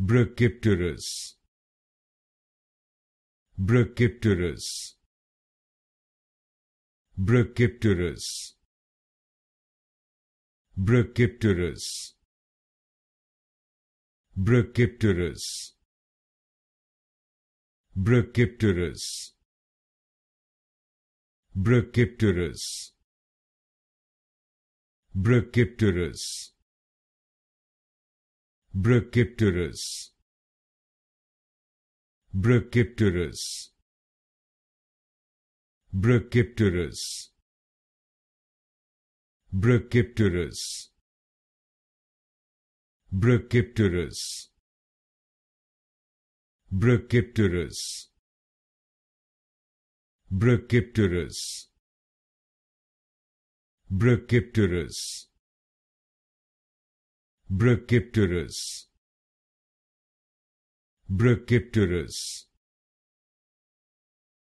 Brachypterous. Brachypterous. Brachypterous. Brachypterous. Brachypterous. Brachypterous. Brachypterous. Brachypterous. Brachypterous. Brachypterous. Brachypterous. Brachypterous. Brachypterous. Brachypterous. Brachypterous. Brachypterous. Brachypterous. Brachypterous.